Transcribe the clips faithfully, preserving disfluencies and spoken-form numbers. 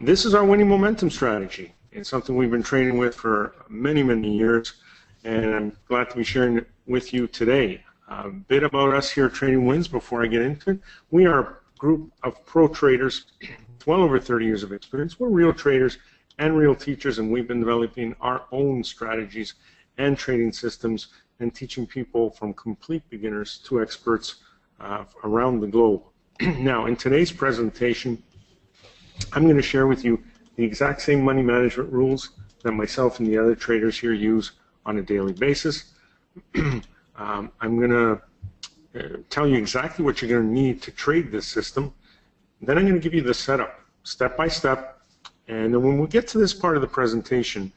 This is our winning momentum strategy. It's something we've been training with for many, many years, and I'm glad to be sharing it with you today. A bit about us here at Trading Wins before I get into it. We are a group of pro traders with well over thirty years of experience. We're real traders and real teachers, and we've been developing our own strategies and trading systems and teaching people from complete beginners to experts uh, around the globe. Now, in today's presentation, I'm going to share with you the exact same money management rules that myself and the other traders here use on a daily basis. Um, I'm going to uh, tell you exactly what you're going to need to trade this system. Then I'm going to give you the setup, step by step. And then when we get to this part of the presentation,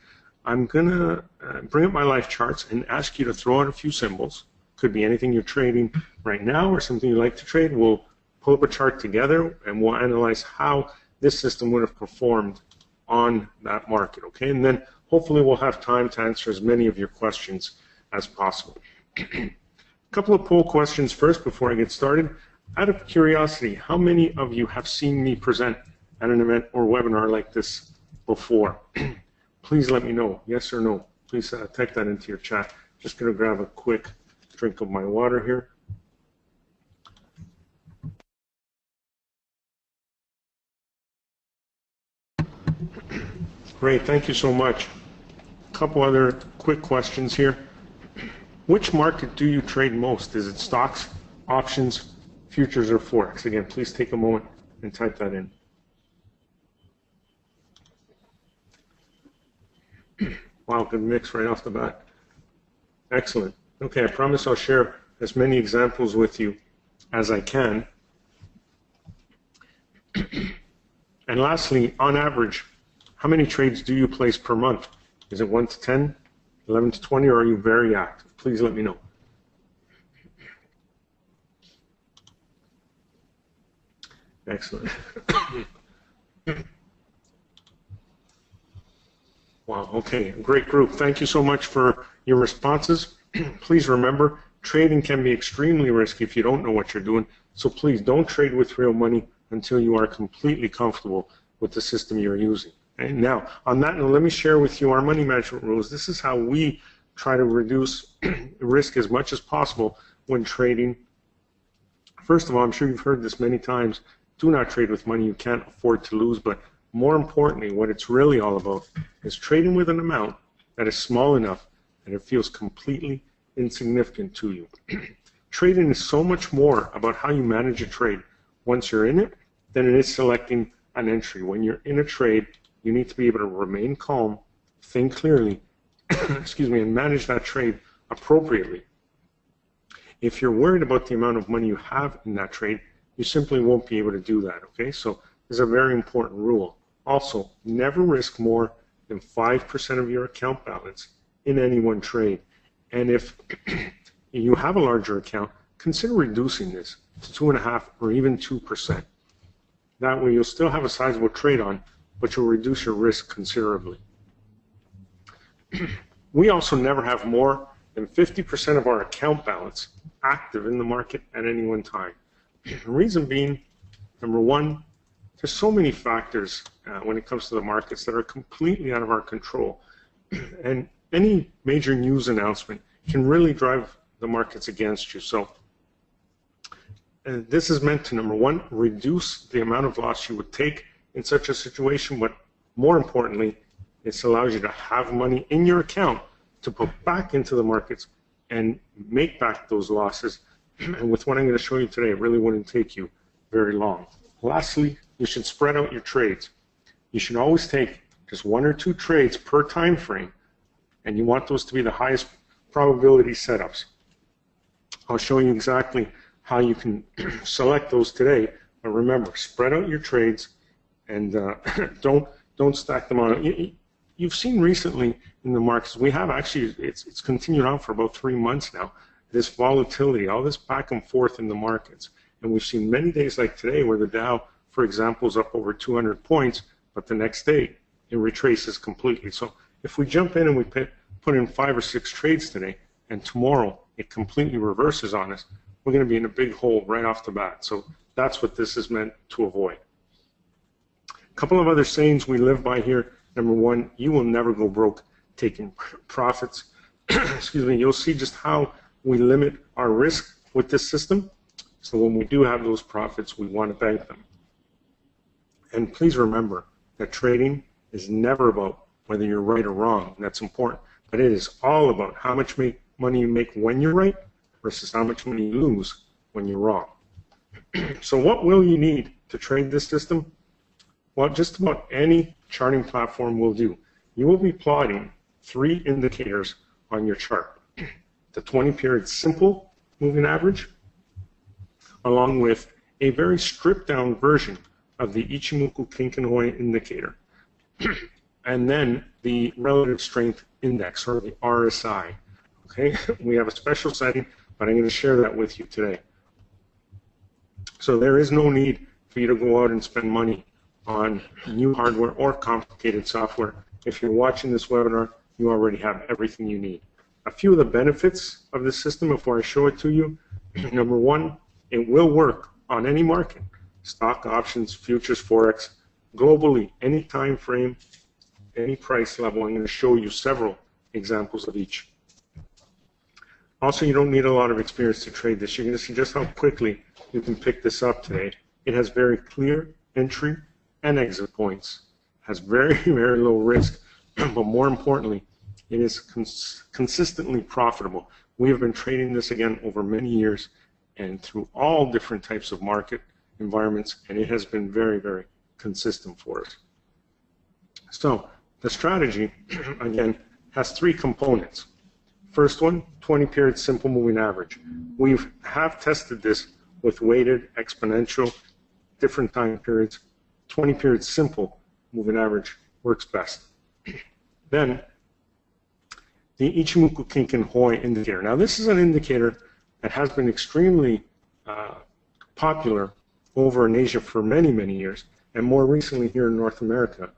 I'm going to uh, bring up my live charts and ask you to throw out a few symbols. Could be anything you're trading right now or something you like to trade. We'll pull up a chart together, and we'll analyze how this system would have performed on that market, okay? And then hopefully we'll have time to answer as many of your questions as possible. A couple of poll questions first before I get started. Out of curiosity, how many of you have seen me present at an event or webinar like this before? Please let me know, yes or no. Please uh, type that into your chat. Just going to grab a quick drink of my water here. Great, thank you so much. A couple other quick questions here. Which market do you trade most? Is it stocks, options, futures, or forex? Again, please take a moment and type that in. Wow, good mix right off the bat. Excellent. Okay, I promise I'll share as many examples with you as I can. And lastly, on average, how many trades do you place per month? Is it one to ten, eleven to twenty, or are you very active? Please let me know. Excellent. Wow, okay, great group. Thank you so much for your responses. Please remember, trading can be extremely risky if you don't know what you're doing, so please don't trade with real money until you are completely comfortable with the system you're using. And now, on that note, let me share with you our money management rules. This is how we try to reduce risk as much as possible when trading. First of all, I'm sure you've heard this many times, do not trade with money you can't afford to lose, but more importantly, what it's really all about is trading with an amount that is small enough that it feels completely insignificant to you. Trading is so much more about how you manage a trade once you're in it than it is selecting an entry. When you're in a trade, you need to be able to remain calm, think clearly, excuse me, and manage that trade appropriately. If you're worried about the amount of money you have in that trade, you simply won't be able to do that, okay? So this is a very important rule. Also, never risk more than five percent of your account balance in any one trade. And if you have a larger account, consider reducing this to two point five percent or even two percent. That way you'll still have a sizable trade on, but you'll reduce your risk considerably. We also never have more than fifty percent of our account balance active in the market at any one time. The reason being, number one, there's so many factors uh, when it comes to the markets that are completely out of our control. And any major news announcement can really drive the markets against you. So uh, this is meant to, number one, reduce the amount of loss you would take in such a situation, but more importantly, this allows you to have money in your account to put back into the markets and make back those losses. And with what I'm going to show you today, it really wouldn't take you very long. Lastly, you should spread out your trades. You should always take just one or two trades per time frame, and you want those to be the highest probability setups. I'll show you exactly how you can select those today, but remember, spread out your trades, and uh, don't don't stack them on. You, you've seen recently in the markets, we have actually, it's, it's continued on for about three months now, this volatility, all this back and forth in the markets. And we've seen many days like today where the Dow, for example, is up over two hundred points, but the next day it retraces completely. So if we jump in and we put in five or six trades today, and tomorrow it completely reverses on us, we're going to be in a big hole right off the bat. So that's what this is meant to avoid. A couple of other sayings we live by here. Number one, you will never go broke taking profits. Excuse me. You'll see just how we limit our risk with this system. So when we do have those profits, we want to bank them. And please remember that trading is never about whether you're right or wrong. That's important. But it is all about how much money you make when you're right versus how much money you lose when you're wrong. So what will you need to trade this system? Well, just about any charting platform will do. You will be plotting three indicators on your chart. The twenty period simple moving average, along with a very stripped down version of the Ichimoku Kinko Hyo indicator, and then the relative strength index, or the R S I. Okay, we have a special setting, but I'm going to share that with you today. So there is no need for you to go out and spend money on new hardware or complicated software. If you're watching this webinar, you already have everything you need. A few of the benefits of this system before I show it to you. Number one, it will work on any market. Stock, options, futures, forex, globally, any time frame, any price level. I'm going to show you several examples of each. Also, you don't need a lot of experience to trade this. You're going to see just how quickly you can pick this up today. It has very clear entry and exit points. It has very, very low risk, but more importantly, it is cons consistently profitable. We have been trading this again over many years and through all different types of market environments, and it has been very, very consistent for us. So the strategy, again, has three components. First one, twenty period simple moving average. We have tested this with weighted, exponential, different time periods. twenty period simple moving average works best. Then the Ichimoku Kinko Hyo indicator. Now this is an indicator that has been extremely uh, popular over in Asia for many, many years, and more recently here in North America.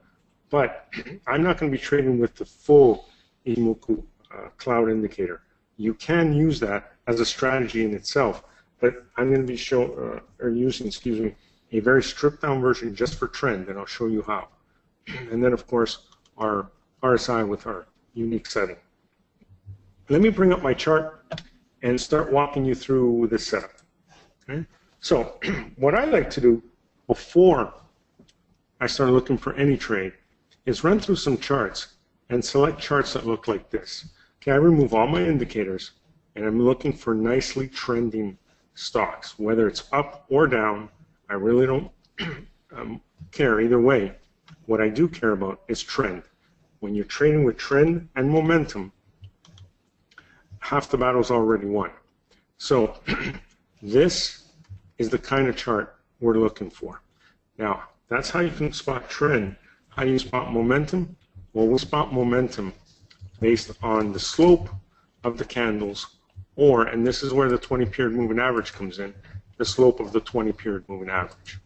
But I'm not going to be trading with the full Ichimoku uh, cloud indicator. You can use that as a strategy in itself, but I'm going to be show, uh, or using, excuse me, a very stripped down version just for trend, and I'll show you how. And then, of course, our R S I with our unique setting. Let me bring up my chart and start walking you through this setup. Okay? So what I like to do before I start looking for any trade is run through some charts and select charts that look like this. Okay, I remove all my indicators, and I'm looking for nicely trending stocks, whether it's up or down. I really don't um, care either way. What I do care about is trend. When you're trading with trend and momentum, half the battle's already won. So this is the kind of chart we're looking for. Now, that's how you can spot trend. How do you spot momentum? Well, we'll spot momentum based on the slope of the candles, or, and this is where the twenty period moving average comes in, the slope of the twenty period moving average.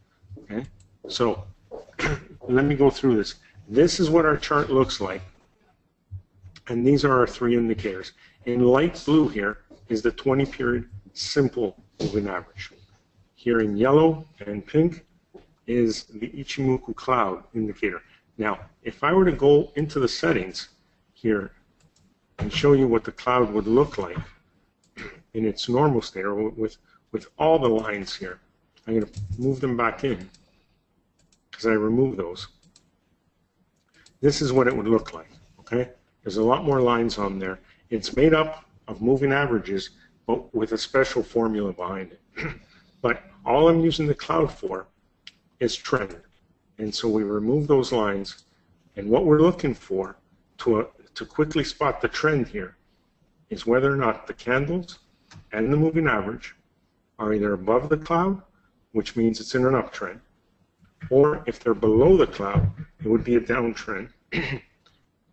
Okay? So let me go through this. This is what our chart looks like, and these are our three indicators. In light blue here is the twenty period simple moving average. Here in yellow and pink is the Ichimoku cloud indicator. Now, if I were to go into the settings here and show you what the cloud would look like in its normal state, or with, with all the lines here, I'm going to move them back in because I removed those. This is what it would look like, okay? There's a lot more lines on there. It's made up of moving averages, but with a special formula behind it. But all I'm using the cloud for is trend. And so we remove those lines. And what we're looking for to, uh, to quickly spot the trend here is whether or not the candles and the moving average are either above the cloud, which means it's in an uptrend, or if they're below the cloud, it would be a downtrend,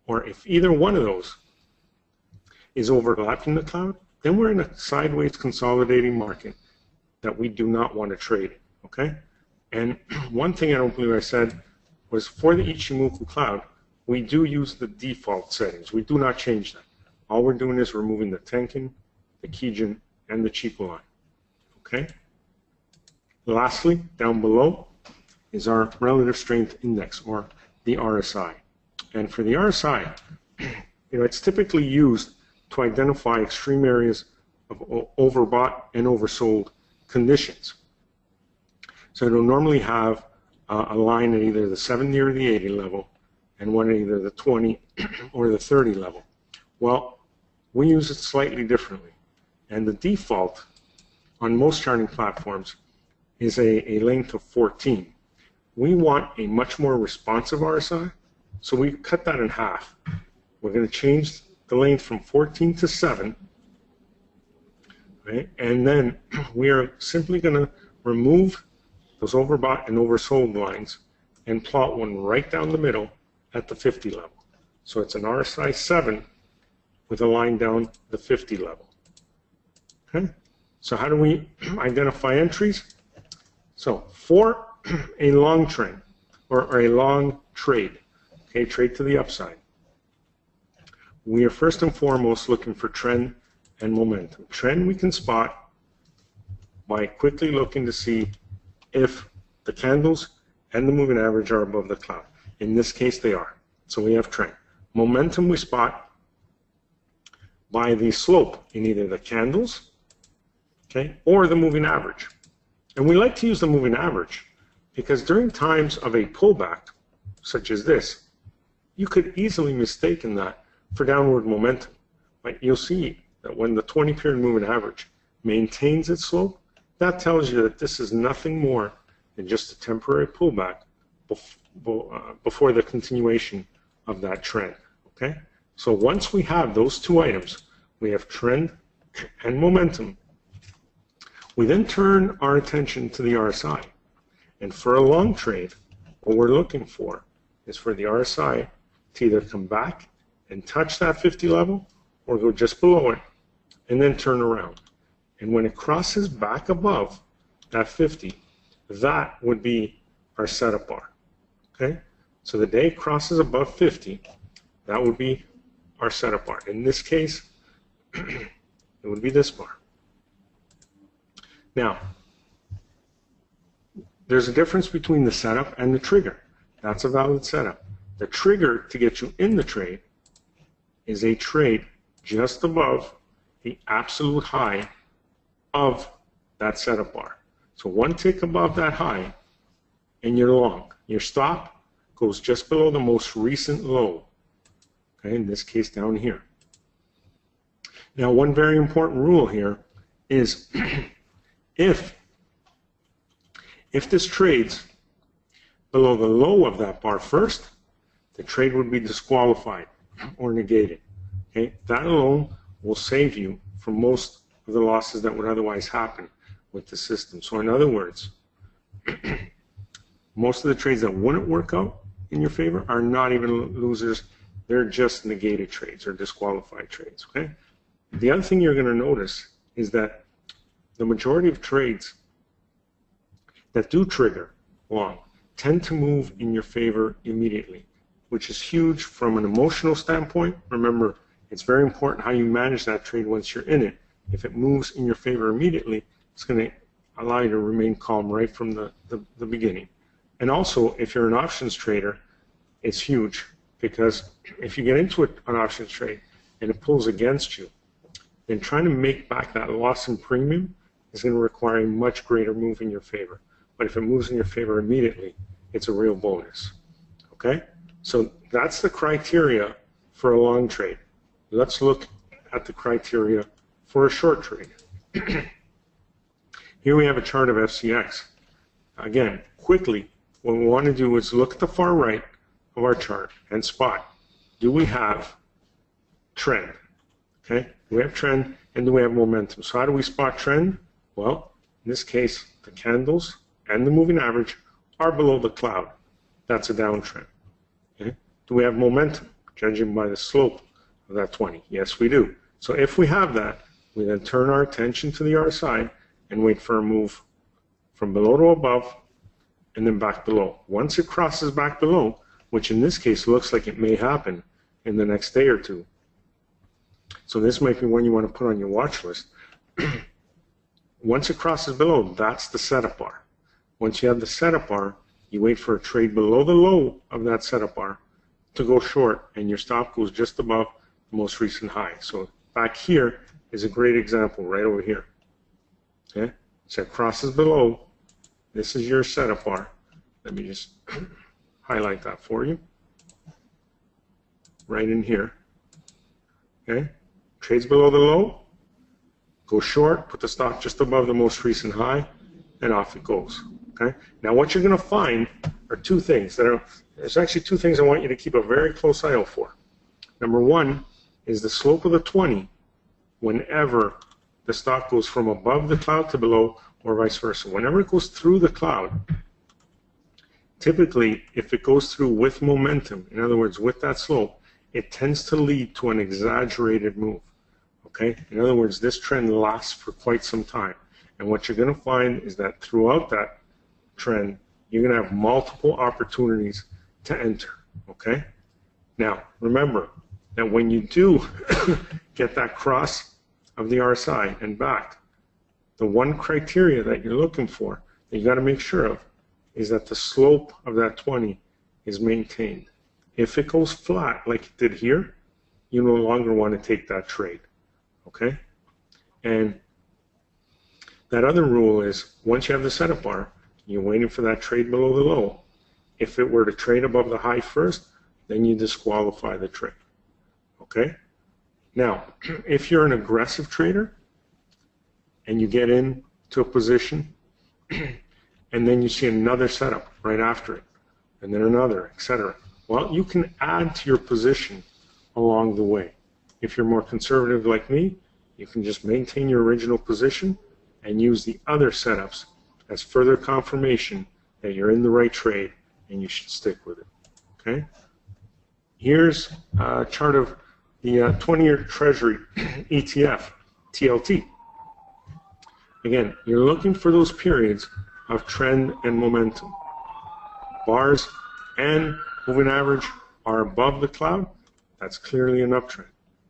or if either one of those is overlapping the cloud, then we're in a sideways consolidating market that we do not want to trade, okay? And one thing I don't believe I said was for the Ichimoku cloud, we do use the default settings. We do not change them. All we're doing is removing the Tenkan, the Kijun, and the Chikou line, okay? Lastly, down below, is our relative strength index, or the R S I. And for the R S I, you know, it's typically used to identify extreme areas of overbought and oversold conditions. So it'll normally have uh, a line at either the seventy or the eighty level, and one at either the twenty or the thirty level. Well, we use it slightly differently, and the default on most charting platforms is a, a length of fourteen. We want a much more responsive R S I, so we cut that in half. We're going to change the length from fourteen to seven, right? And then we are simply going to remove those overbought and oversold lines and plot one right down the middle at the fifty level. So it's an R S I seven with a line down the fifty level. Okay? So how do we identify entries? So for a long trend or, or a long trade, okay, trade to the upside, we are first and foremost looking for trend and momentum. Trend we can spot by quickly looking to see if the candles and the moving average are above the cloud. In this case, they are. So we have trend. Momentum we spot by the slope in either the candles, okay, or the moving average. And we like to use the moving average because during times of a pullback, such as this, you could easily mistake that for downward momentum. But you'll see that when the twenty period moving average maintains its slope, that tells you that this is nothing more than just a temporary pullback before the continuation of that trend, okay? So once we have those two items, we have trend and momentum. We then turn our attention to the R S I. And for a long trade, what we're looking for is for the R S I to either come back and touch that fifty level or go just below it and then turn around. And when it crosses back above that fifty, that would be our setup bar, okay? So the day crosses above fifty, that would be our setup bar. In this case, it would be this bar. Now, there's a difference between the setup and the trigger. That's a valid setup. The trigger to get you in the trade is a trade just above the absolute high of that setup bar. So one tick above that high and you're long. Your stop goes just below the most recent low, okay, in this case down here. Now one very important rule here is if if this trades below the low of that bar first, the trade would be disqualified or negated, okay? That alone will save you from most the losses that would otherwise happen with the system. So in other words, most of the trades that wouldn't work out in your favor are not even losers. They're just negated trades or disqualified trades, okay? The other thing you're going to notice is that the majority of trades that do trigger long tend to move in your favor immediately, which is huge from an emotional standpoint. Remember, it's very important how you manage that trade once you're in it. If it moves in your favor immediately, it's going to allow you to remain calm right from the, the, the beginning. And also, if you're an options trader, it's huge because if you get into an options trade and it pulls against you, then trying to make back that loss in premium is going to require a much greater move in your favor. But if it moves in your favor immediately, it's a real bonus, okay? So that's the criteria for a long trade. Let's look at the criteria for a short trade. Here we have a chart of F C X. Again, quickly, what we want to do is look at the far right of our chart and spot, do we have trend? Okay, do we have trend and do we have momentum? So how do we spot trend? Well, in this case, the candles and the moving average are below the cloud. That's a downtrend. Okay? Do we have momentum, judging by the slope of that twenty? Yes, we do. So if we have that, we then turn our attention to the R S I and wait for a move from below to above and then back below. Once it crosses back below, which in this case looks like it may happen in the next day or two, so this might be one you want to put on your watch list. Once it crosses below, that's the setup bar. Once you have the setup bar, You wait for a trade below the low of that setup bar to go short, and your stop goes just above the most recent high. So back here is a great example, right over here. Okay, so it crosses below. This is your setup bar. Let me just highlight that for you. Right in here. Okay, trades below the low, go short, put the stop just above the most recent high, and off it goes. Okay, now what you're going to find are two things that are, there's actually two things I want you to keep a very close eye out for. Number one is the slope of the twenty whenever the stock goes from above the cloud to below, or vice versa. Whenever it goes through the cloud, typically if it goes through with momentum, in other words with that slope, it tends to lead to an exaggerated move. Okay? In other words, this trend lasts for quite some time. And what you're going to find is that throughout that trend, you're going to have multiple opportunities to enter. Okay? Now, remember that when you do get that cross of the R S I and back, the one criteria that you're looking for, that you got to make sure of, is that the slope of that twenty is maintained. If it goes flat like it did here, you no longer want to take that trade. Okay? And that other rule is, once you have the setup bar, you're waiting for that trade below the low. If it were to trade above the high first, then you disqualify the trade. Okay? Now, if you're an aggressive trader and you get into a position and then you see another setup right after it, and then another, et cetera, well, you can add to your position along the way. If you're more conservative like me, you can just maintain your original position and use the other setups as further confirmation that you're in the right trade and you should stick with it. Okay? Here's a chart of the twenty-year Treasury E T F, T L T. Again, you're looking for those periods of trend and momentum. Bars and moving average are above the cloud. That's clearly an uptrend.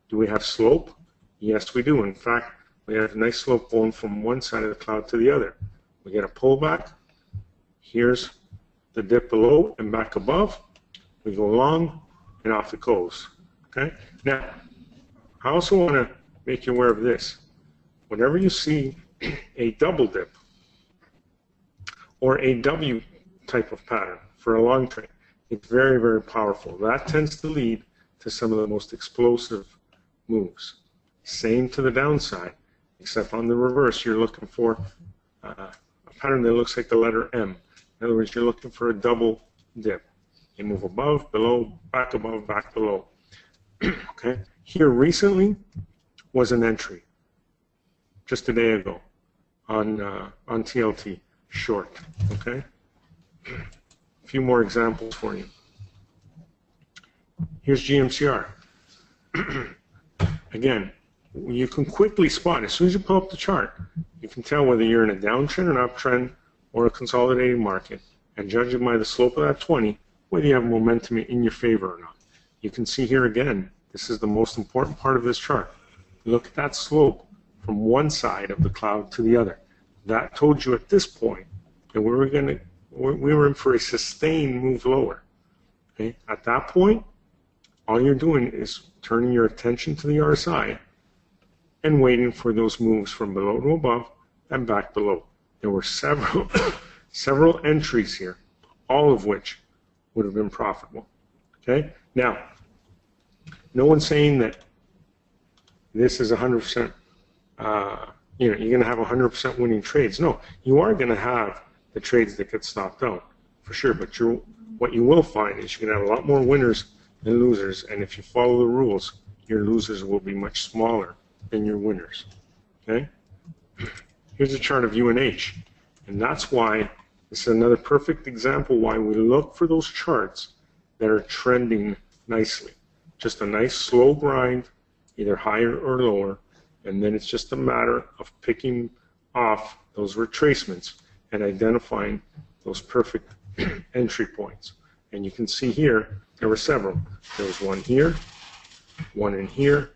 Do we have slope? Yes, we do. In fact, we have a nice slope going from one side of the cloud to the other. We get a pullback. Here's the dip below and back above. We go long, and off it goes. Okay? Now, I also want to make you aware of this. Whenever you see a double dip or a W type of pattern for a long trade, it's very, very powerful. That tends to lead to some of the most explosive moves. Same to the downside, except on the reverse, you're looking for uh, a pattern that looks like the letter M. In other words, you're looking for a double dip. You move above, below, back above, back below. Okay. Here recently was an entry just a day ago on uh, on T L T short. Okay. A few more examples for you. Here's G M C R. Again, you can quickly spot, as soon as you pull up the chart, you can tell whether you're in a downtrend, an uptrend, or a consolidated market, and judging by the slope of that twenty, whether you have momentum in your favor or not. You can see here again, this is the most important part of this chart. Look at that slope from one side of the cloud to the other. That told you at this point that we were going to, we were in for a sustained move lower. Okay? At that point, all you're doing is turning your attention to the R S I and waiting for those moves from below to above and back below. There were several, several entries here, all of which would have been profitable. Okay? Now, no one's saying that this is one hundred percent, uh, you know, you're going to have one hundred percent winning trades. No, you are going to have the trades that get stopped out, for sure, but you're, what you will find is you're going to have a lot more winners than losers, and if you follow the rules, your losers will be much smaller than your winners. Okay? Here's a chart of U N H, and that's why this is another perfect example why we look for those charts that are trending nicely. Just a nice slow grind, either higher or lower, and then it's just a matter of picking off those retracements and identifying those perfect entry points. And you can see here, there were several. There was one here, one in here.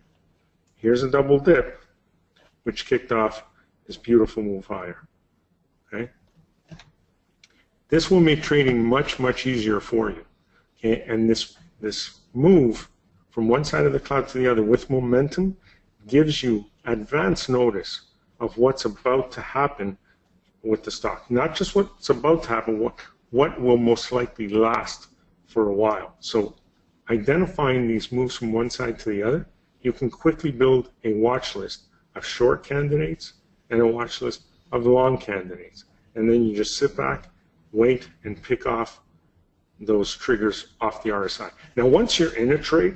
Here's a double dip, which kicked off this beautiful move higher. Okay? This will make trading much, much easier for you. Okay? And this, this move from one side of the cloud to the other with momentum gives you advance notice of what's about to happen with the stock. Not just what's about to happen, what, what will most likely last for a while. So identifying these moves from one side to the other, you can quickly build a watch list of short candidates and a watch list of long candidates. And then you just sit back, wait, and pick off those triggers off the R S I. Now, once you're in a trade,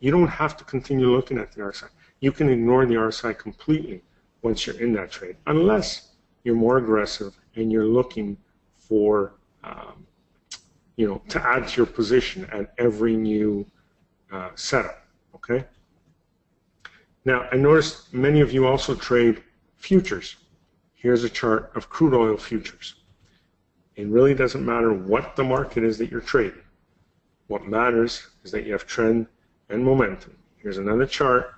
you don't have to continue looking at the R S I. You can ignore the R S I completely once you're in that trade, unless you're more aggressive and you're looking for, um, you know, to add to your position at every new uh, setup. Okay. Now, I noticed many of you also trade futures. Here's a chart of crude oil futures. It really doesn't matter what the market is that you're trading. What matters is that you have trend and momentum. Here's another chart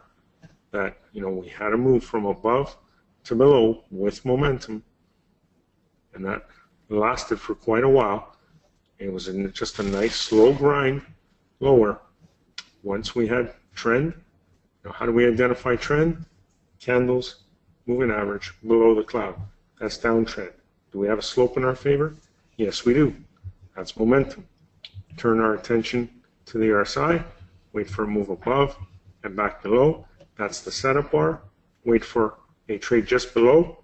that, you know, we had a move from above to below with momentum, and that lasted for quite a while. It was in just a nice slow grind lower. Once we had trend, now how do we identify trend? Candles, moving average, below the cloud. That's downtrend. Do we have a slope in our favor? Yes, we do. That's momentum. Turn our attention to the R S I, wait for a move above and back below. That's the setup bar. Wait for a trade just below,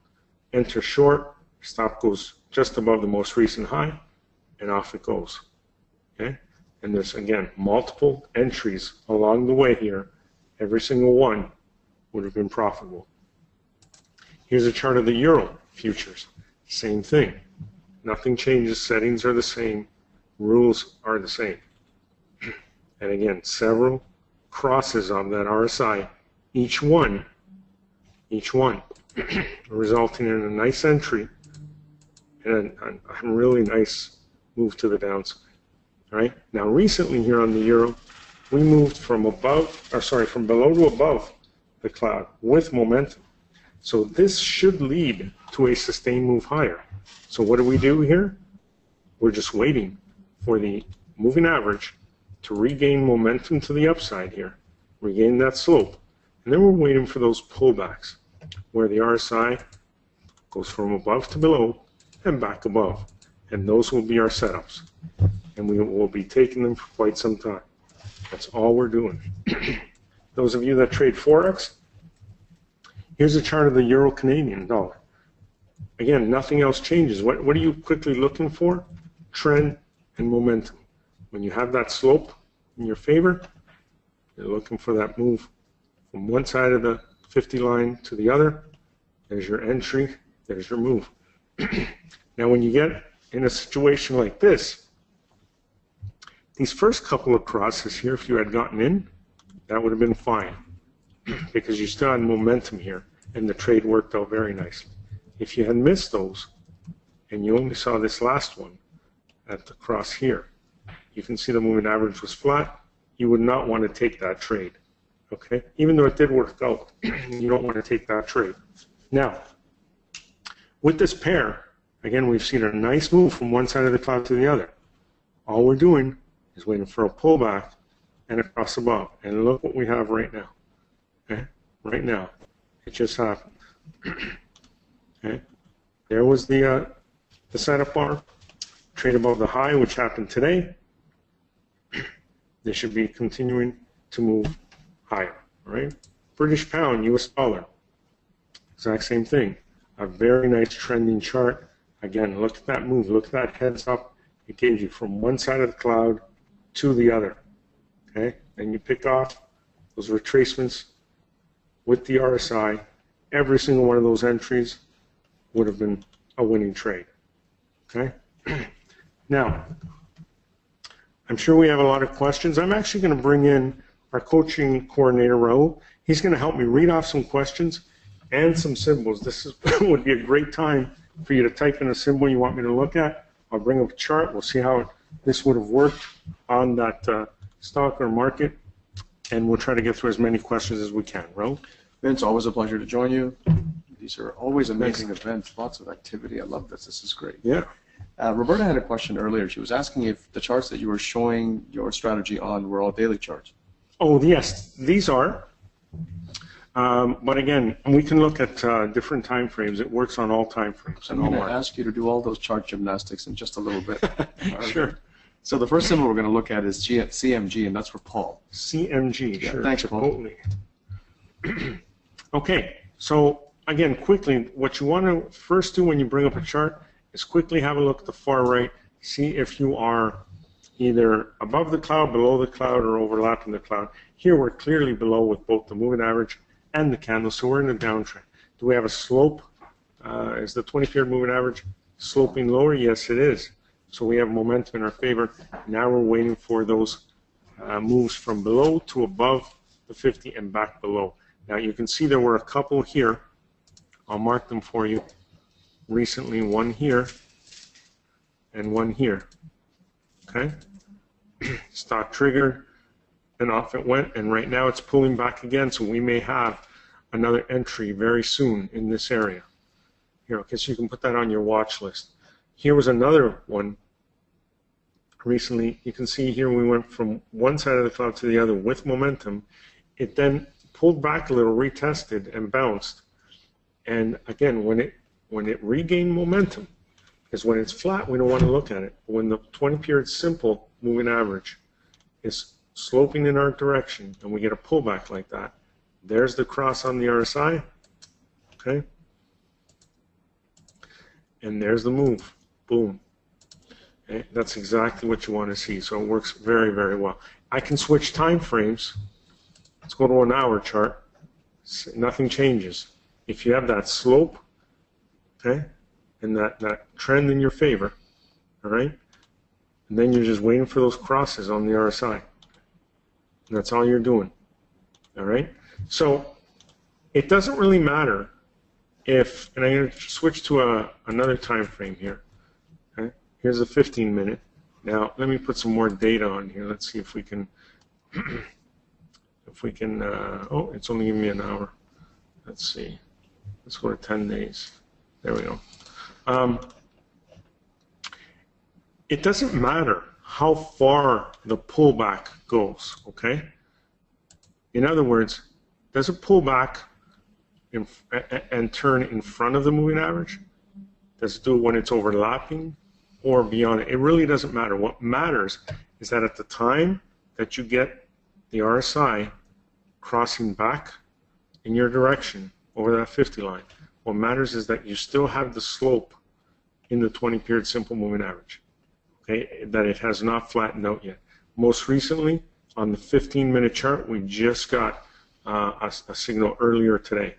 enter short, stop goes just above the most recent high, and off it goes. Okay? And there's, again, multiple entries along the way here. Every single one would have been profitable. Here's a chart of the euro futures. Same thing. Nothing changes. Settings are the same. Rules are the same. And again, several crosses on that R S I, each one, each one, resulting in a nice entry and a, a really nice move to the downside. All right. Now, recently here on the euro, we moved from above, or sorry, from below to above the cloud with momentum. So this should lead to a sustained move higher. So what do we do here? We're just waiting for the moving average to regain momentum to the upside here, regain that slope, and then we're waiting for those pullbacks where the R S I goes from above to below and back above, and those will be our setups, and we will be taking them for quite some time. That's all we're doing. Those of you that trade Forex, here's a chart of the Euro-Canadian dollar. Again, nothing else changes. What, what are you quickly looking for? Trend and momentum. When you have that slope in your favor, you're looking for that move from one side of the fifty line to the other. There's your entry. There's your move. Now, when you get in a situation like this, these first couple of crosses here, if you had gotten in, that would have been fine because you still had momentum here, and the trade worked out very nicely. If you had missed those, and you only saw this last one at the cross here, you can see the moving average was flat. You would not want to take that trade, okay? Even though it did work out, you don't want to take that trade. Now, with this pair, again, we've seen a nice move from one side of the cloud to the other. All we're doing is waiting for a pullback and a cross above, and look what we have right now, okay? Right now, it just happened. Okay. There was the uh, the setup bar, trade above the high, which happened today. They should be continuing to move higher, right? British pound, U S dollar, exact same thing. A very nice trending chart. Again, look at that move. Look at that heads up. It gave you from one side of the cloud to the other, okay? And you pick off those retracements with the R S I. Every single one of those entries would have been a winning trade, okay? Now, I'm sure we have a lot of questions. I'm actually going to bring in our coaching coordinator, Raul. He's going to help me read off some questions and some symbols. This is, would be a great time for you to type in a symbol you want me to look at. I'll bring up a chart. We'll see how it, this would have worked on that uh, stock or market, and we'll try to get through as many questions as we can. Raul? Vince, always a pleasure to join you. These are always amazing events, lots of activity. I love this. This is great. Yeah. Uh, Roberta had a question earlier. She was asking if the charts that you were showing your strategy on were all daily charts. Oh, yes, these are. Um, but again, we can look at uh, different time frames. It works on all time frames. I'm going to ask you to do all those chart gymnastics in just a little bit. Sure. So the first symbol we're going to look at is G C M G, and that's for Paul. C M G, yeah, sure. Thanks, Paul. Okay, so again, quickly, what you want to first do when you bring up a chart is quickly have a look at the far right, see if you are either above the cloud, below the cloud, or overlapping the cloud. Here we're clearly below with both the moving average and the candle, so we're in a downtrend. Do we have a slope? Uh, is the twenty-period moving average sloping lower? Yes, it is. So we have momentum in our favor. Now we're waiting for those uh, moves from below to above the fifty and back below. Now you can see there were a couple here. I'll mark them for you. Recently, one here and one here. Okay? Stock trigger, and off it went, and right now it's pulling back again, so we may have another entry very soon in this area. Here, okay, so you can put that on your watch list. Here was another one recently. You can see here we went from one side of the cloud to the other with momentum. It then pulled back a little, retested, and bounced. And again, when it when it regained momentum, because when it's flat, we don't want to look at it. When the twenty-period simple moving average is sloping in our direction, and we get a pullback like that, there's the cross on the R S I, okay? And there's the move, boom. Okay? That's exactly what you want to see, so it works very, very well. I can switch time frames. Let's go to an hour chart. Nothing changes. If you have that slope, okay, and that, that trend in your favor, all right, and then you're just waiting for those crosses on the R S I. And that's all you're doing, all right? So it doesn't really matter if, and I'm going to switch to a, another time frame here, okay? Here's a fifteen minute. Now, let me put some more data on here. Let's see if we can, if we can, uh, oh, it's only giving me an hour. Let's see. Let's go to ten days. There we go. Um, it doesn't matter how far the pullback goes, okay? In other words, does it pull back in, and turn in front of the moving average? Does it do it when it's overlapping or beyond it? It really doesn't matter. What matters is that at the time that you get the R S I crossing back in your direction over that fifty line, what matters is that you still have the slope in the twenty-period simple moving average, okay, that it has not flattened out yet. Most recently, on the fifteen-minute chart, we just got uh, a, a signal earlier today,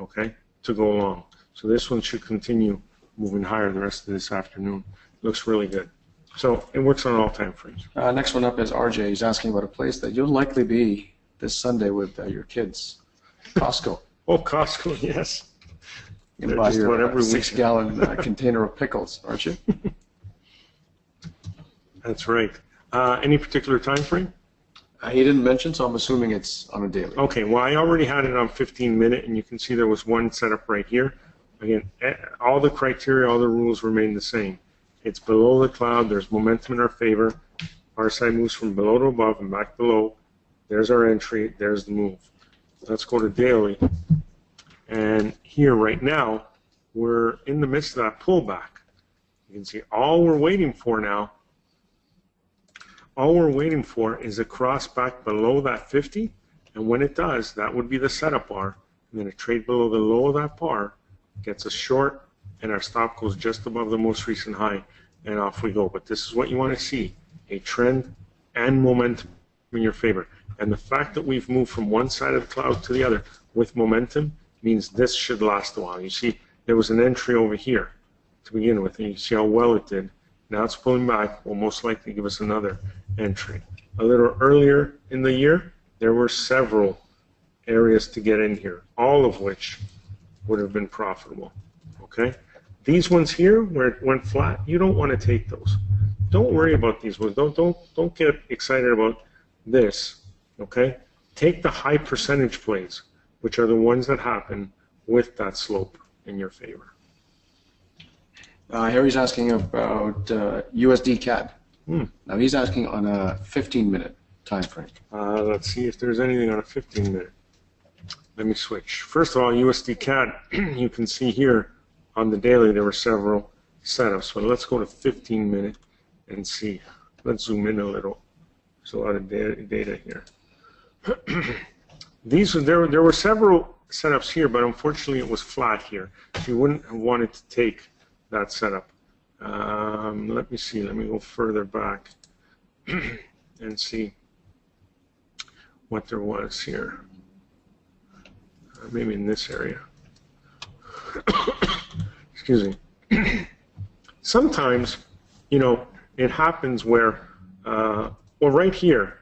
okay, to go along. So this one should continue moving higher the rest of this afternoon. Looks really good. So it works on all time frames. Uh, next one up is R J. He's asking about a place that you'll likely be this Sunday with uh, your kids, Costco. Oh, Costco, yes. You can buy your six-gallon uh, container of pickles, aren't you? That's right. Uh, any particular time frame? Uh, he didn't mention, so I'm assuming it's on a daily. Okay, well, I already had it on fifteen minute, and you can see there was one set up right here. Again, all the criteria, all the rules remain the same. It's below the cloud. There's momentum in our favor. Our side moves from below to above and back below. There's our entry. There's the move. Let's go to daily. And here right now, we're in the midst of that pullback. You can see all we're waiting for now, all we're waiting for is a cross back below that fifty, and when it does, that would be the setup bar, and then a trade below the low of that bar gets a short, and our stop goes just above the most recent high, and off we go. But this is what you want to see, a trend and momentum in your favor. And the fact that we've moved from one side of the cloud to the other with momentum means this should last a while. You see, there was an entry over here to begin with, and you see how well it did. Now it's pulling back, will most likely give us another entry. A little earlier in the year, there were several areas to get in here, all of which would have been profitable, okay? These ones here, where it went flat, you don't want to take those. Don't worry about these ones. Don't, don't, don't get excited about this, okay? Take the high percentage plays, which are the ones that happen with that slope in your favor. Uh, here he's asking about uh, U S D C A D. Hmm. Now he's asking on a fifteen minute time frame. Uh, let's see if there's anything on a fifteen minute. Let me switch. First of all, U S D C A D, you can see here on the daily there were several setups. But let's go to fifteen minute and see. Let's zoom in a little. There's a lot of data, data here. These there there were several setups here, but unfortunately it was flat here. You wouldn't have wanted to take that setup. Um, let me see. Let me go further back and see what there was here. Uh, maybe in this area. Excuse me. Sometimes, you know, it happens where, uh, well, right here.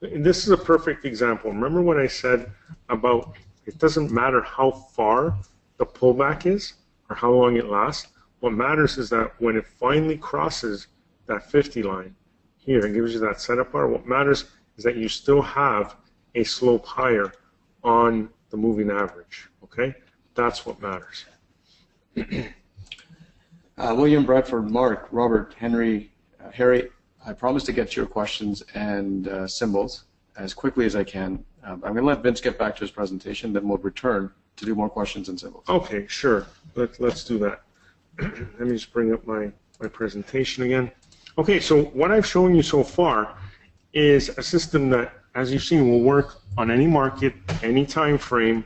This is a perfect example. Remember what I said about it doesn't matter how far the pullback is or how long it lasts. What matters is that when it finally crosses that fifty line here and gives you that setup bar, what matters is that you still have a slope higher on the moving average. Okay? That's what matters. uh, William, Bradford, Mark, Robert, Henry, uh, Harry, I promise to get to your questions and uh, symbols as quickly as I can. Um, I'm going to let Vince get back to his presentation, then we'll return to do more questions and symbols. Okay, sure. Let, let's do that. Let me just bring up my, my presentation again. Okay, so what I've shown you so far is a system that, as you've seen, will work on any market, any time frame,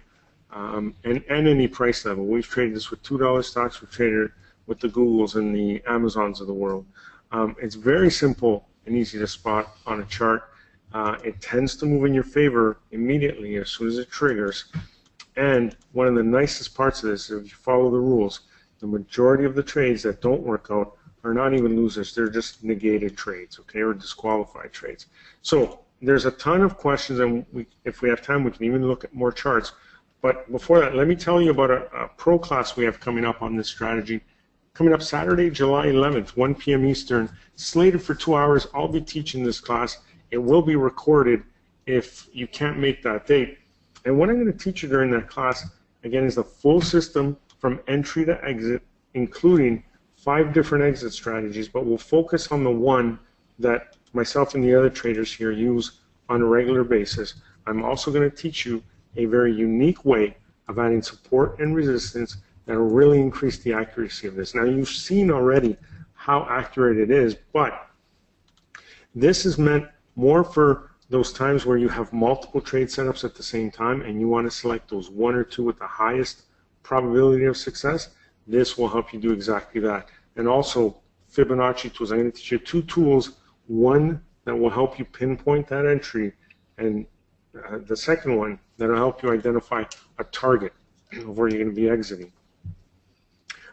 um, and, and any price level. We've traded this with two dollar stocks. We've traded with the Googles and the Amazons of the world. Um, it's very simple and easy to spot on a chart. Uh, it tends to move in your favor immediately as soon as it triggers. And one of the nicest parts of this is if you follow the rules, the majority of the trades that don't work out are not even losers. They're just negated trades, okay, or disqualified trades. So there's a ton of questions, and we, if we have time, we can even look at more charts. But before that, let me tell you about a, a pro class we have coming up on this strategy. Coming up Saturday, July eleventh, one p m Eastern, slated for two hours. I'll be teaching this class. It will be recorded if you can't make that date. And what I'm going to teach you during that class, again, is the full system from entry to exit, including five different exit strategies, but we'll focus on the one that myself and the other traders here use on a regular basis. I'm also going to teach you a very unique way of adding support and resistance that will really increase the accuracy of this. Now, you've seen already how accurate it is, but this is meant more for those times where you have multiple trade setups at the same time and you want to select those one or two with the highest probability of success. This will help you do exactly that. And also, Fibonacci tools. I'm going to teach you two tools, one that will help you pinpoint that entry, and uh, the second one that will help you identify a target of where you're going to be exiting.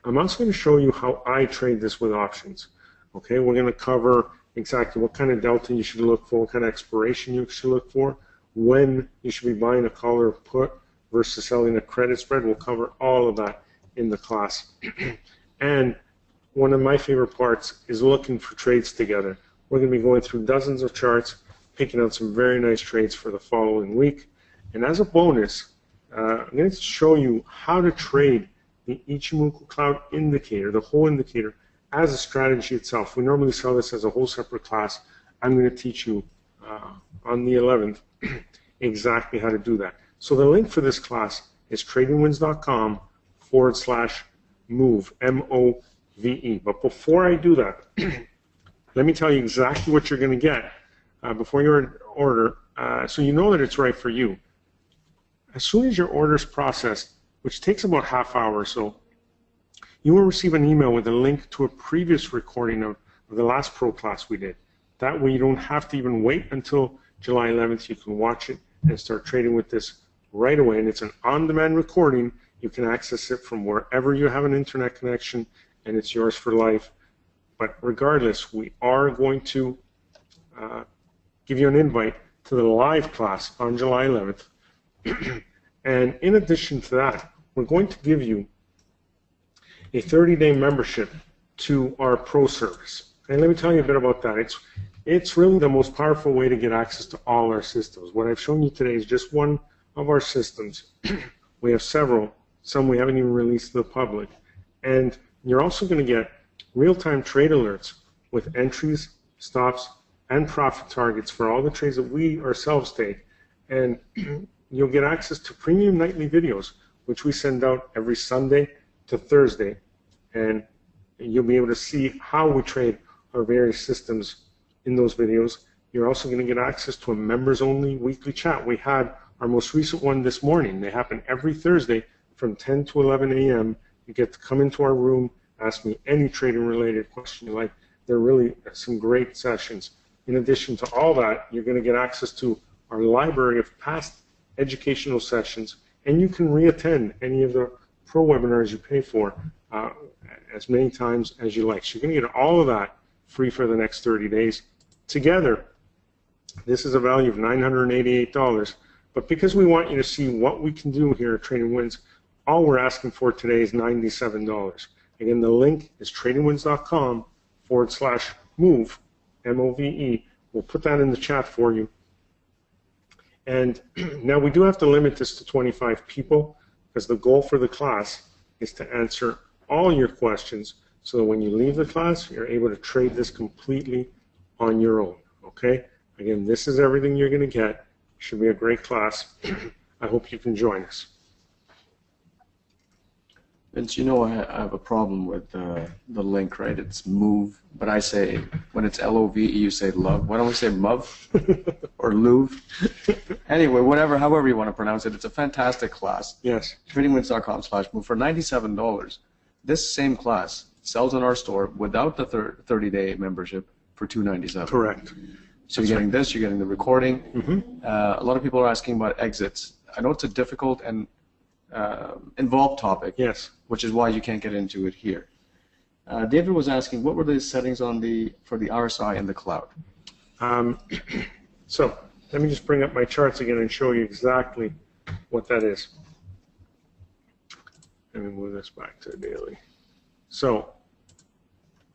I'm also going to show you how I trade this with options. Okay, we're going to cover exactly what kind of delta you should look for, what kind of expiration you should look for, when you should be buying a call or a put versus selling a credit spread. We'll cover all of that in the class. And one of my favorite parts is looking for trades together. We're going to be going through dozens of charts, picking out some very nice trades for the following week. And as a bonus, uh, I'm going to show you how to trade the Ichimoku Cloud indicator, the whole indicator, as a strategy itself. We normally sell this as a whole separate class. I'm going to teach you uh, on the eleventh exactly how to do that. So the link for this class is tradingwins.com forward slash move, M O V E. But before I do that, let me tell you exactly what you're going to get uh, before your order, uh, so you know that it's right for you. As soon as your order is processed, which takes about half hour or so, you will receive an email with a link to a previous recording of, of the last pro class we did. That way you don't have to even wait until July eleventh. You can watch it and start trading with this right away. And it's an on-demand recording. You can access it from wherever you have an internet connection, and it's yours for life. But regardless, we are going to uh, give you an invite to the live class on July eleventh. And in addition to that, we're going to give you a thirty day membership to our pro service. And let me tell you a bit about that. It's, it's really the most powerful way to get access to all our systems. What I've shown you today is just one of our systems. We have several. Some we haven't even released to the public. And you're also going to get real-time trade alerts with entries, stops, and profit targets for all the trades that we ourselves take. And you'll get access to premium nightly videos, which we send out every Sunday to Thursday. And you'll be able to see how we trade our various systems in those videos. You're also going to get access to a members-only weekly chat. We had our most recent one this morning. They happen every Thursday from ten to eleven A M You get to come into our room, ask me any trading-related question you like. They're really some great sessions. In addition to all that, you're going to get access to our library of past educational sessions, and you can re-attend any of the pro webinars you pay for uh, as many times as you like. So you're going to get all of that free for the next thirty days. Together, this is a value of nine hundred eighty-eight dollars. But because we want you to see what we can do here at Trading Wins, all we're asking for today is ninety-seven dollars. Again, the link is tradingwins.com forward slash move, M O V E. We'll put that in the chat for you. And now we do have to limit this to twenty-five people because the goal for the class is to answer all your questions so that when you leave the class, you're able to trade this completely on your own, okay? Again, this is everything you're going to get. It should be a great class. I hope you can join us. Vince, you know I have a problem with uh, the link, right? It's move, but I say, when it's L O V E, you say love. Why don't we say move or Louvre? Anyway, whatever, however you want to pronounce it, it's a fantastic class. Yes. tradingwins.com slash move for ninety-seven dollars. This same class sells in our store without the thirty-day membership for two ninety-seven. Correct. So that's you're getting right. This, you're getting the recording. Mm-hmm. uh, a lot of people are asking about exits. I know it's a difficult and uh, involved topic. Yes. Which is why you can't get into it here. Uh, David was asking, what were the settings on the for the R S I in the cloud? Um, so let me just bring up my charts again and show you exactly what that is. Let me move this back to daily. So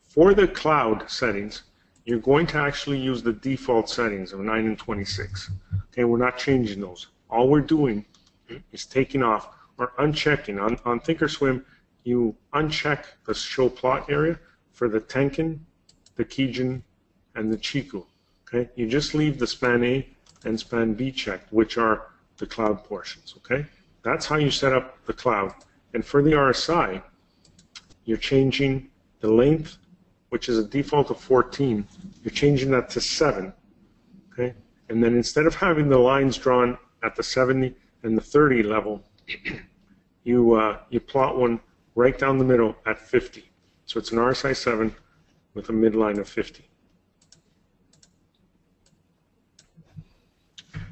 for the cloud settings, you're going to actually use the default settings of nine and twenty-six. Okay, we're not changing those. All we're doing is taking off or unchecking. On, on Thinkorswim, you uncheck the show plot area for the Tenkan, the Kijun, and the Chikou. Okay, you just leave the Span A and Span B checked, which are the cloud portions. Okay, that's how you set up the cloud. And for the R S I, you're changing the length, which is a default of fourteen. You're changing that to seven. Okay, and then instead of having the lines drawn at the seventy and the thirty level, you uh, you plot one right down the middle at fifty. So it's an R S I seven with a midline of fifty.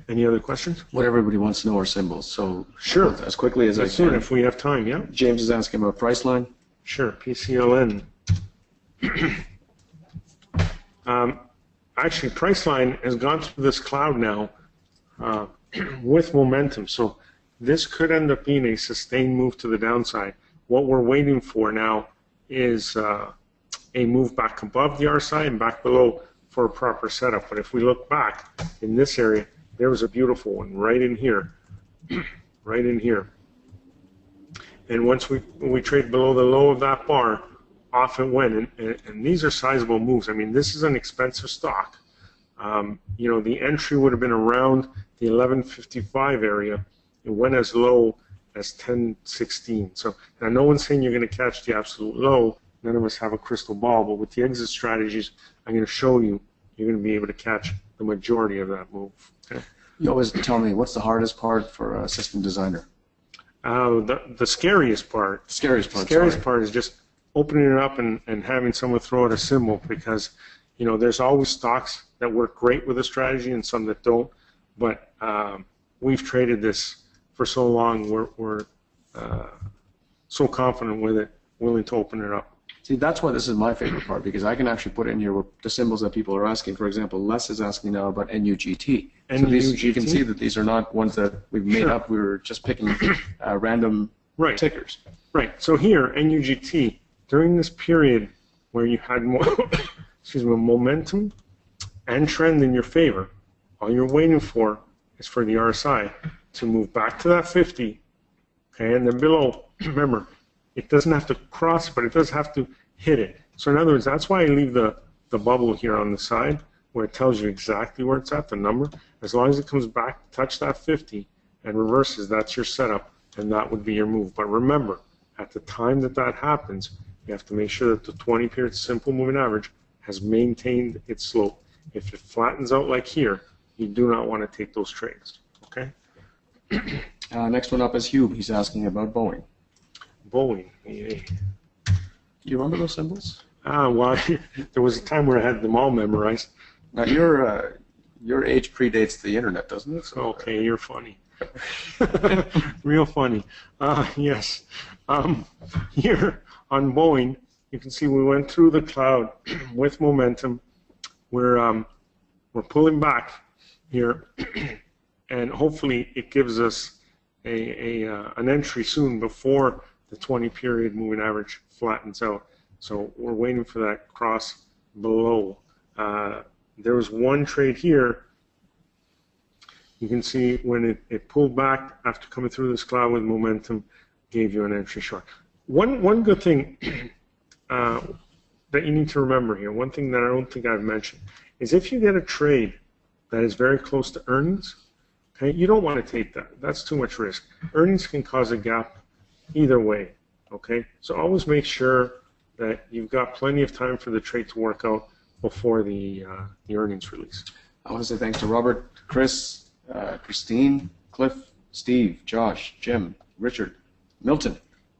Any other questions? What everybody wants to know are symbols. So sure, as quickly as I can. Soon, if we have time, yeah. James is asking about price line. Sure, P C L N. um, actually, price line has gone through this cloud now uh, with momentum. So this could end up being a sustained move to the downside. What we're waiting for now is uh, a move back above the R S I and back below for a proper setup. But if we look back in this area, there was a beautiful one right in here, right in here. And once we we trade below the low of that bar, off it went. And, and, and these are sizable moves. I mean, this is an expensive stock. Um, you know, the entry would have been around the eleven fifty-five area. It went as low as ten sixteen. So now no one's saying you're going to catch the absolute low. None of us have a crystal ball. But with the exit strategies, I'm going to show you, you're going to be able to catch the majority of that move. Okay? You always tell me, what's the hardest part for a system designer? Uh, the, the scariest part. The scariest part. The scariest sorry. part is just opening it up and, and having someone throw out a symbol, because, you know, there's always stocks that work great with a strategy and some that don't. But um, we've traded this for so long, we're, we're uh, so confident with it, willing to open it up. See, that's why this is my favorite part, because I can actually put in here what the symbols that people are asking. For example, Les is asking now about N U G T. So these, you can see that these are not ones that we've made sure. up. We were just picking uh, random right. tickers. Right. So here, N U G T, during this period where you had more excuse me, momentum and trend in your favor, all you're waiting for is for the R S I to move back to that fifty, okay, and then below, remember, it doesn't have to cross, but it does have to hit it. So in other words, that's why I leave the, the bubble here on the side where it tells you exactly where it's at, the number. As long as it comes back, touch that fifty and reverses, that's your setup, and that would be your move. But remember, at the time that that happens, you have to make sure that the twenty period simple moving average has maintained its slope. If it flattens out like here, you do not want to take those trades, okay? Uh, next one up is Hugh. He's asking about Boeing. Boeing, yeah. Do you remember those symbols? Ah, well, there was a time where I had them all memorized. Now, your, uh, your age predates the internet, doesn't it? So, okay, you're funny. Real funny. Uh, yes. Um, here on Boeing, you can see we went through the cloud with momentum. We're, um, we're pulling back here, and hopefully it gives us a, a, uh, an entry soon before the twenty period moving average flattens out. So we're waiting for that cross below. Uh, there was one trade here. You can see when it, it pulled back after coming through this cloud with momentum, gave you an entry short. One, one good thing uh, that you need to remember here, one thing that I don't think I've mentioned, is if you get a trade that is very close to earnings, okay, you don't want to take that. That's too much risk. Earnings can cause a gap either way. Okay, so always make sure that you've got plenty of time for the trade to work out before the, uh, the earnings release. I want to say thanks to Robert, Chris, Uh, Christine, Cliff, Steve, Josh, Jim, Richard, Milton,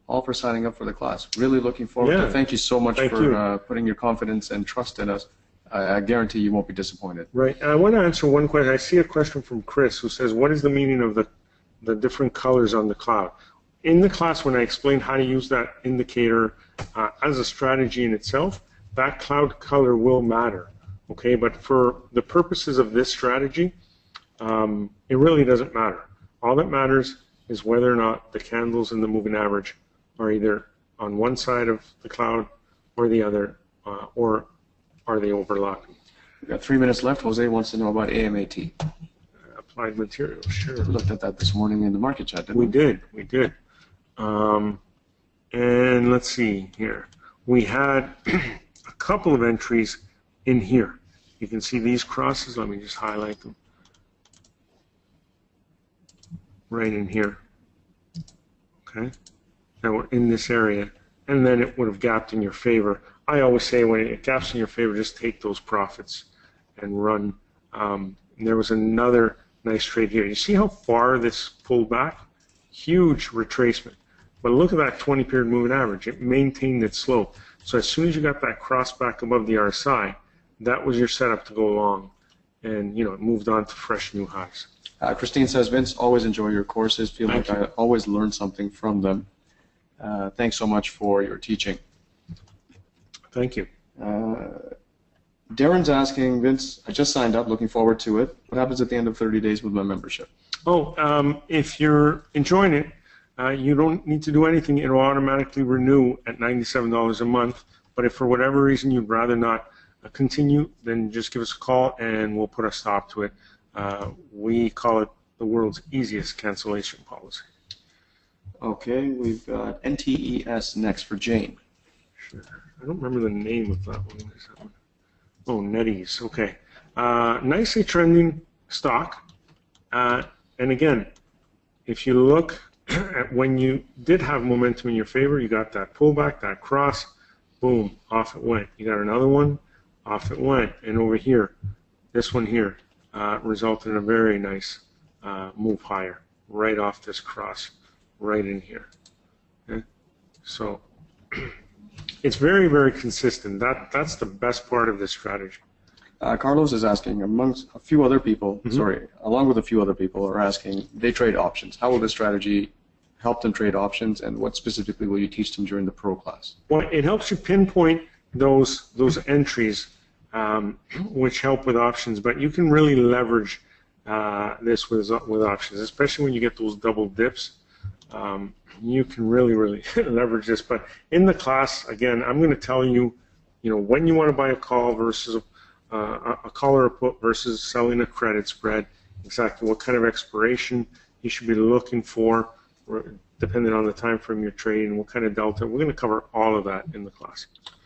all for signing up for the class. Really looking forward yeah. to it. Thank you so much Thank for uh, putting your confidence and trust in us. I, I guarantee you won't be disappointed. Right. And I want to answer one question. I see a question from Chris who says, what is the meaning of the, the different colors on the cloud? In the class, when I explained how to use that indicator uh, as a strategy in itself, that cloud color will matter. Okay, but for the purposes of this strategy, Um, it really doesn't matter. All that matters is whether or not the candles and the moving average are either on one side of the cloud or the other, uh, or are they overlapping. We've got three minutes left. Jose wants to know about A M A T. Uh, applied materials, sure. We looked at that this morning in the market chat, didn't we? We did, we did. Um, and let's see here. We had a couple of entries in here. You can see these crosses. Let me just highlight them. Right in here, okay? Now we're in this area, and then it would have gapped in your favor. I always say when it gaps in your favor, just take those profits and run. Um, and there was another nice trade here. You see how far this pulled back? Huge retracement. But look at that twenty period moving average. It maintained its slope. So as soon as you got that cross back above the R S I, that was your setup to go long. And, you know, it moved on to fresh new highs. Uh, Christine says, Vince, always enjoy your courses. Feel Thank like you. I always learn something from them. Uh, thanks so much for your teaching. Thank you. Uh, Darren's asking, Vince, I just signed up, looking forward to it. What happens at the end of thirty days with my membership? Oh, um, if you're enjoying it, uh, you don't need to do anything. It will automatically renew at ninety-seven dollars a month. But if for whatever reason you'd rather not continue, then just give us a call and we'll put a stop to it. Uh, we call it the world's easiest cancellation policy. Okay, we've got N T E S next for Jane. Sure. I don't remember the name of that one. Is that one? Oh, NetEase. Okay. Uh, nicely trending stock. Uh, and again, if you look at when you did have momentum in your favor, you got that pullback, that cross, boom, off it went. You got another one, off it went. And over here, this one here. Uh, resulted in a very nice uh, move higher, right off this cross, right in here. Okay? So it's very, very consistent. That that's the best part of this strategy. Uh, Carlos is asking, amongst a few other people, mm-hmm. sorry, along with a few other people, are asking they trade options. How will this strategy help them trade options, and what specifically will you teach them during the pro class? Well, it helps you pinpoint those those entries. Um, which help with options, but you can really leverage uh, this with, with options, especially when you get those double dips. Um, you can really, really leverage this. But in the class, again, I'm going to tell you, you know, when you want to buy a call versus a, uh, a call or a put versus selling a credit spread, exactly what kind of expiration you should be looking for, depending on the time frame you're trading, what kind of delta. We're going to cover all of that in the class.